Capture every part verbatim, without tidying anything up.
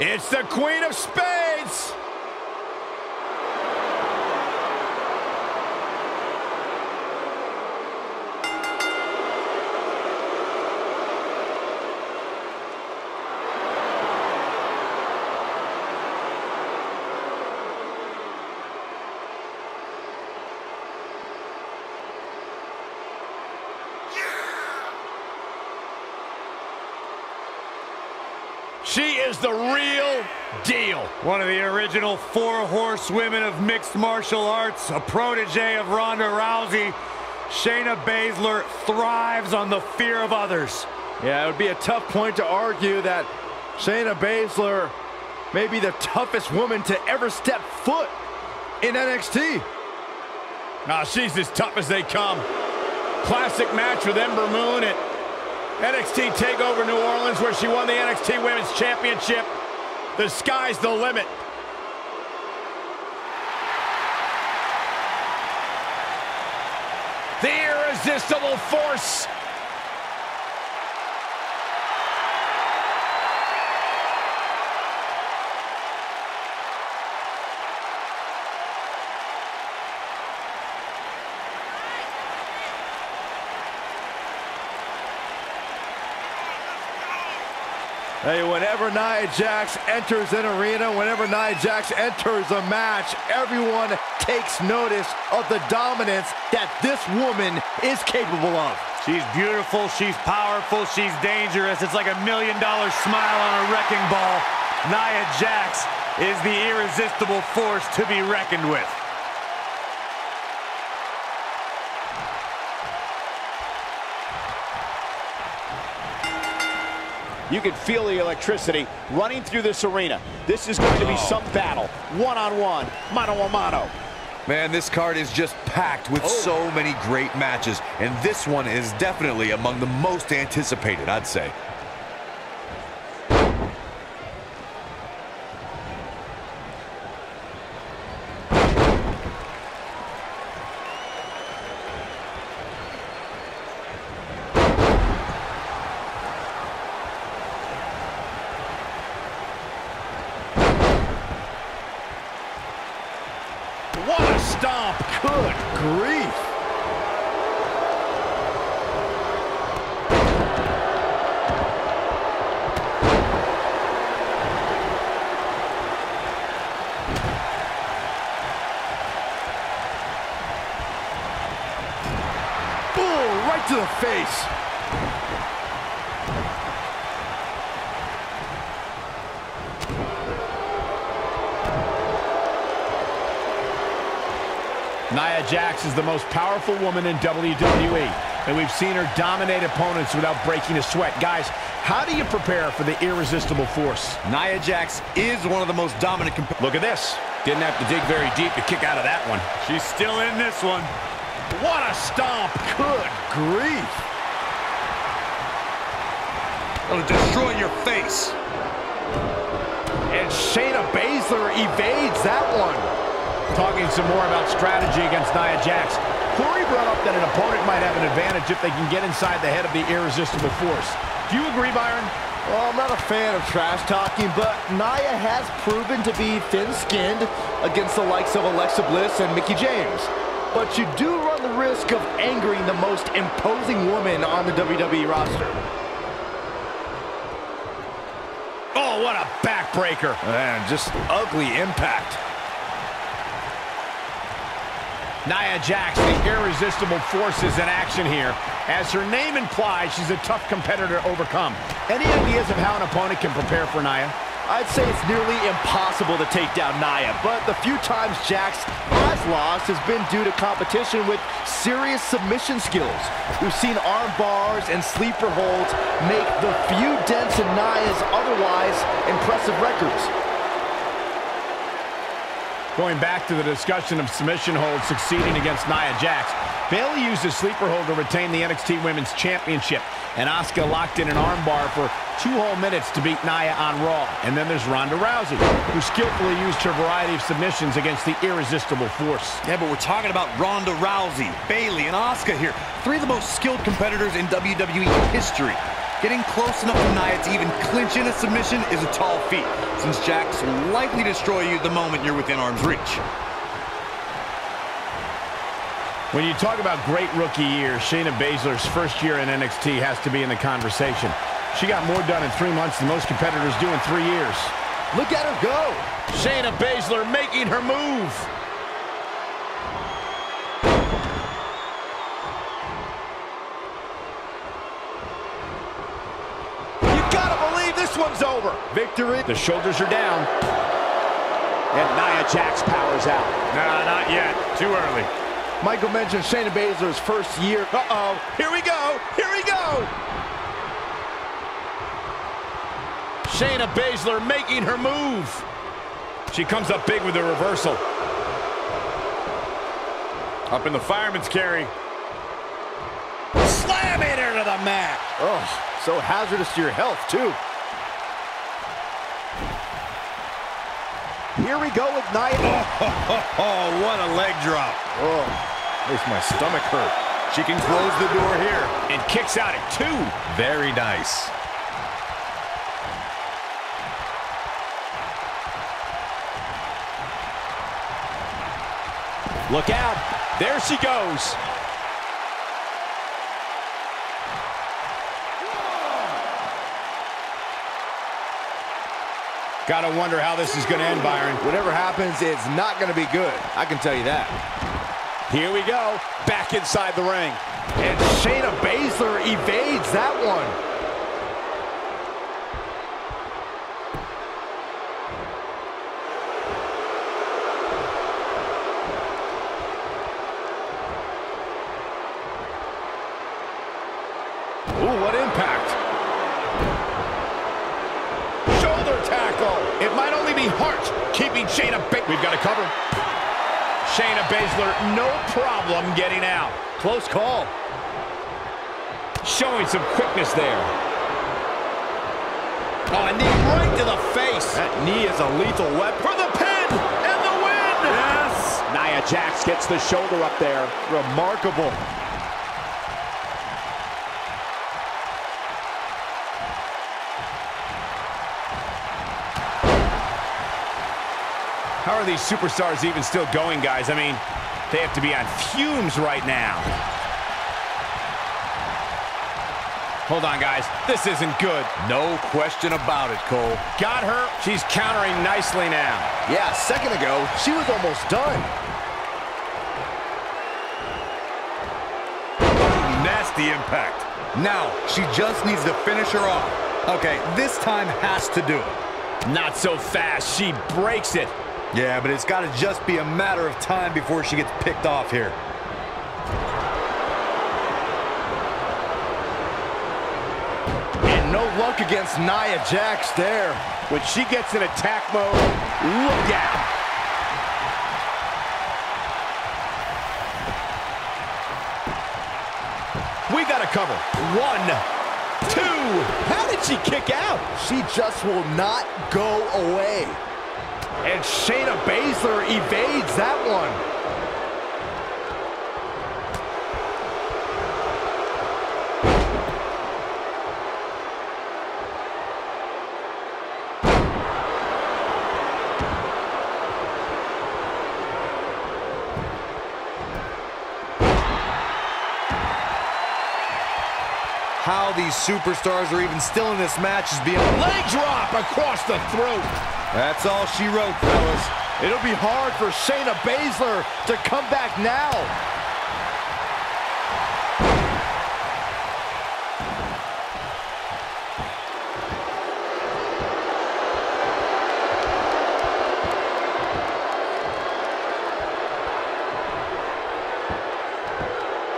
It's the Queen of Spades! She is the real deal. One of the original four horsewomen of mixed martial arts, a protege of Ronda Rousey, Shayna Baszler thrives on the fear of others. Yeah, it would be a tough point to argue that Shayna Baszler may be the toughest woman to ever step foot in N X T. Nah, she's as tough as they come. Classic match with Ember Moon at N X T Takeover New Orleans, where she won the N X T Women's Championship. The sky's the limit. The irresistible force. Hey, whenever Nia Jax enters an arena, whenever Nia Jax enters a match, everyone takes notice of the dominance that this woman is capable of. She's beautiful, she's powerful, she's dangerous. It's like a million-dollar smile on a wrecking ball. Nia Jax is the irresistible force to be reckoned with. You can feel the electricity running through this arena. This is going to be some battle, one-on-one, mano-a-mano. Man, this card is just packed with oh. so many great matches, and this one is definitely among the most anticipated, I'd say. What a stomp. Good grief. Boom, right to the face. Nia Jax is the most powerful woman in W W E, and we've seen her dominate opponents without breaking a sweat. Guys, how do you prepare for the irresistible force? Nia Jax is one of the most dominant comp- Look at this. Didn't have to dig very deep to kick out of that one. She's still in this one. What a stomp. Good grief. It'll destroy your face. And Shayna Baszler evades that one. Talking some more about strategy against Nia Jax. Corey brought up that an opponent might have an advantage if they can get inside the head of the irresistible force. Do you agree, Byron? Well, I'm not a fan of trash talking, but Nia has proven to be thin-skinned against the likes of Alexa Bliss and Mickie James. But you do run the risk of angering the most imposing woman on the W W E roster. Oh, what a backbreaker. Man, just ugly impact. Nia Jax, the irresistible force, is in action here. As her name implies, she's a tough competitor to overcome. Any ideas of how an opponent can prepare for Nia? I'd say it's nearly impossible to take down Nia, but the few times Jax has lost has been due to competition with serious submission skills. We've seen arm bars and sleeper holds make the few dents in Nia's otherwise impressive records. Going back to the discussion of submission holds succeeding against Nia Jax, Bayley used a sleeper hold to retain the N X T Women's Championship, and Asuka locked in an armbar for two whole minutes to beat Nia on Raw. And then there's Ronda Rousey, who skillfully used her variety of submissions against the irresistible force. Yeah, but we're talking about Ronda Rousey, Bayley, and Asuka here. Three of the most skilled competitors in W W E history. Getting close enough to Nia to even clinch in a submission is a tall feat, since Jax will likely destroy you the moment you're within arm's reach. When you talk about great rookie year, Shayna Baszler's first year in N X T has to be in the conversation. She got more done in three months than most competitors do in three years. Look at her go. Shayna Baszler making her move. You gotta believe this one's over. Victory. The shoulders are down. And Nia Jax powers out. Nah, not yet. Too early. Michael mentioned Shayna Baszler's first year. Uh-oh. Here we go. Here we go. Shayna Baszler making her move. She comes up big with a reversal. Up in the fireman's carry. Slamming her to the mat. Oh, so hazardous to your health, too. Here we go with Nia. Oh, ho, ho, ho, what a leg drop. Oh, makes my stomach hurt. She can close the door here. And kicks out at two. Very nice. Look out. There she goes. Gotta wonder how this is gonna end, Byron. Whatever happens, it's not gonna be good. I can tell you that. Here we go. Back inside the ring. And Shayna Baszler evades that one. Ooh, what impact. It might only be Hart keeping Shayna Baszler. We've got a cover. Shayna Baszler, no problem getting out. Close call. Showing some quickness there. Oh, a knee right to the face. That knee is a lethal weapon. For the pin and the win. Yes. Nia Jax gets the shoulder up there. Remarkable. How are these superstars even still going, guys? I mean, they have to be on fumes right now. Hold on, guys. This isn't good. No question about it, Cole. Got her. She's countering nicely now. Yeah, a second ago, she was almost done. Nasty impact. Now, she just needs to finish her off. Okay, this time has to do it. Not so fast. She breaks it. Yeah, but it's got to just be a matter of time before she gets picked off here. And no luck against Nia Jax there. When she gets in attack mode, look out. We got a cover. One, two. How did she kick out? She just will not go away. And Shayna Baszler evades that one. How these superstars are even still in this match is beyond. Leg drop across the throat. That's all she wrote, fellas. It'll be hard for Shayna Baszler to come back now.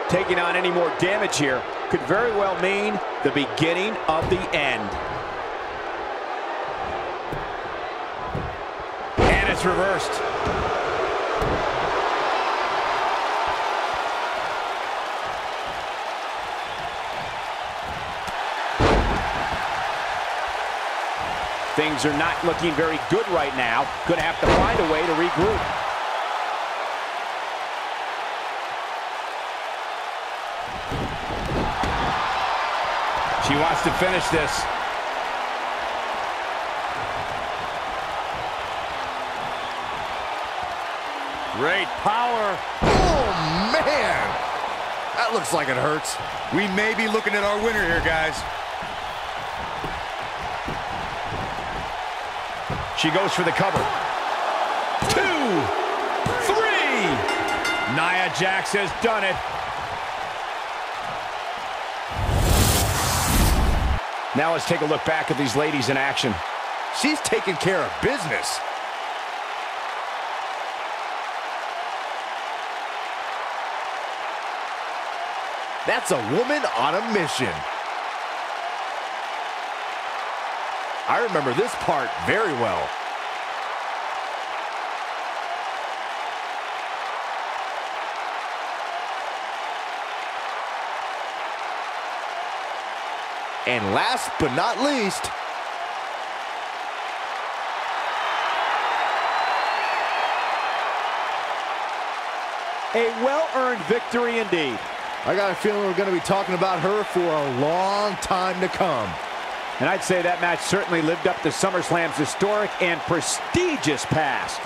Taking on any more damage here could very well mean the beginning of the end. It's reversed. Things are not looking very good right now. Gonna have to find a way to regroup. She wants to finish this. Great power. Oh, man. That looks like it hurts. We may be looking at our winner here, guys. She goes for the cover. Two, three. Nia Jax has done it. Now let's take a look back at these ladies in action. She's taking care of business. That's a woman on a mission. I remember this part very well. And last but not least, a well-earned victory indeed. I got a feeling we're going to be talking about her for a long time to come. And I'd say that match certainly lived up to SummerSlam's historic and prestigious past.